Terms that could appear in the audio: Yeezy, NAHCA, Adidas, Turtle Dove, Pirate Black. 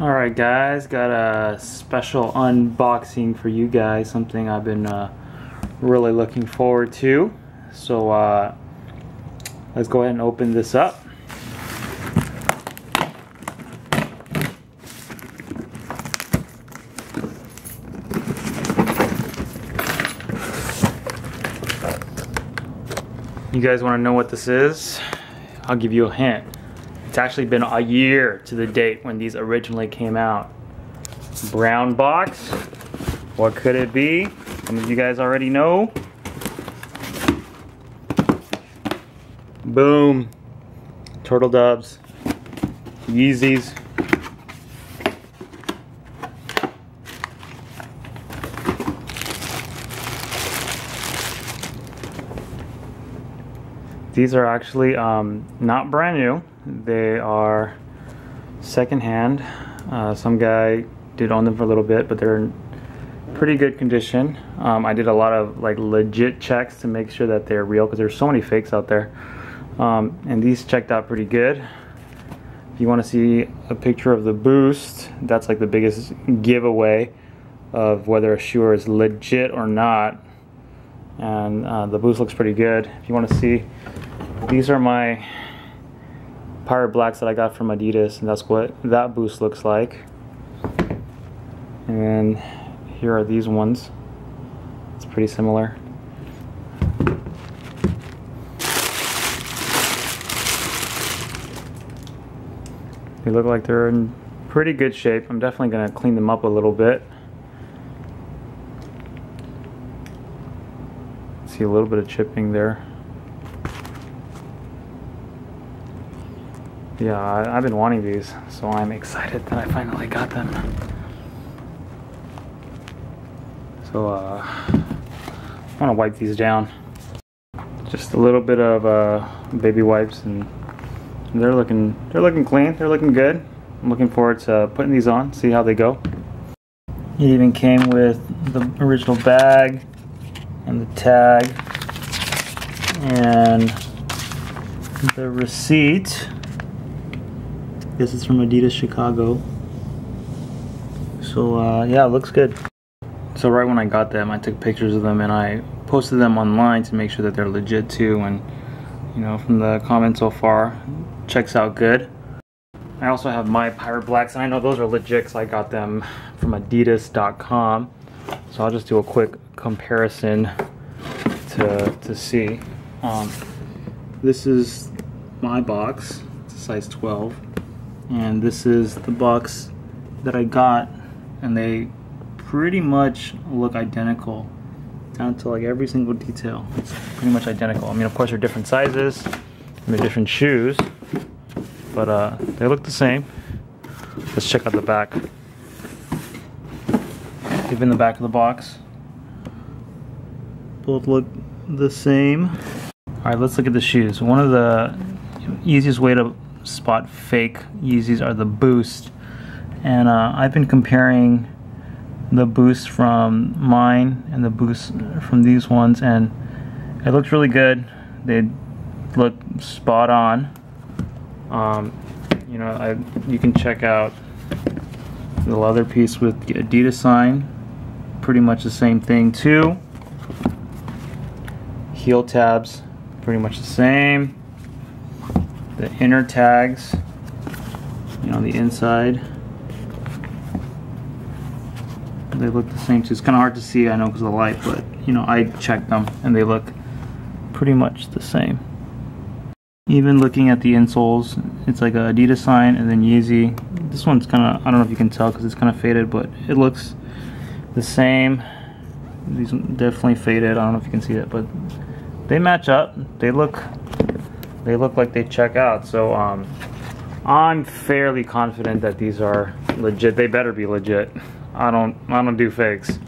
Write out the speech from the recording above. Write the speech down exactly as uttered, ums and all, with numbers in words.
Alright guys, got a special unboxing for you guys, something I've been uh, really looking forward to. So uh, let's go ahead and open this up. You guys want to know what this is? I'll give you a hint. It's actually been a year to the date when these originally came out. Brown box. What could it be? Some of you guys already know. Boom. Turtle Doves. Yeezys. These are actually um, not brand new. They are secondhand. Uh, some guy did own them for a little bit, but they're in pretty good condition. Um, I did a lot of like legit checks to make sure that they're real, because there's so many fakes out there. Um, and these checked out pretty good. If you want to see a picture of the boost, that's like the biggest giveaway of whether a shoe is legit or not. And uh, the boost looks pretty good. If you want to see, these are my Pirate Blacks that I got from Adidas, and that's what that boost looks like. And then here are these ones. It's pretty similar. They look like they're in pretty good shape. I'm definitely going to clean them up a little bit. See a little bit of chipping there. Yeah, I, I've been wanting these, so I'm excited that I finally got them. So uh, I want to wipe these down. Just a little bit of uh, baby wipes, and they're looking they're looking clean. They're looking good. I'm looking forward to putting these on, see how they go. It even came with the original bag and the tag and the receipt. This is from Adidas Chicago. So uh, yeah, it looks good. So right when I got them, I took pictures of them and I posted them online to make sure that they're legit too. And you know, from the comments so far, checks out good. I also have my Pirate Blacks, and I know those are legit because I got them from Adidas dot com. So I'll just do a quick comparison to, to see. Um, this is my box, it's a size twelve, and this is the box that I got, and they pretty much look identical down to like every single detail. It's pretty much identical. I mean, of course they're different sizes and they're different shoes, but uh, they look the same. Let's check out the back. Even the back of the box, both look the same. All right, let's look at the shoes. One of the easiest way to spot fake Yeezys are the boost, and uh, I've been comparing the boost from mine and the boost from these ones, and it looks really good. They look spot on. Um, you know, I you can check out the leather piece with the Adidas sign. Pretty much the same thing too. Heel tabs, pretty much the same. The inner tags, you know, the inside, they look the same too. It's kind of hard to see, I know, because of the light, but you know, I checked them and they look pretty much the same. Even looking at the insoles, it's like a Adidas sign and then Yeezy. This one's kind of, I don't know if you can tell because it's kind of faded, but it looks the same. These definitely faded. I don't know if you can see that, but they match up. They look, they look like they check out. So um, I'm fairly confident that these are legit. They better be legit. I don't, I don't do fakes.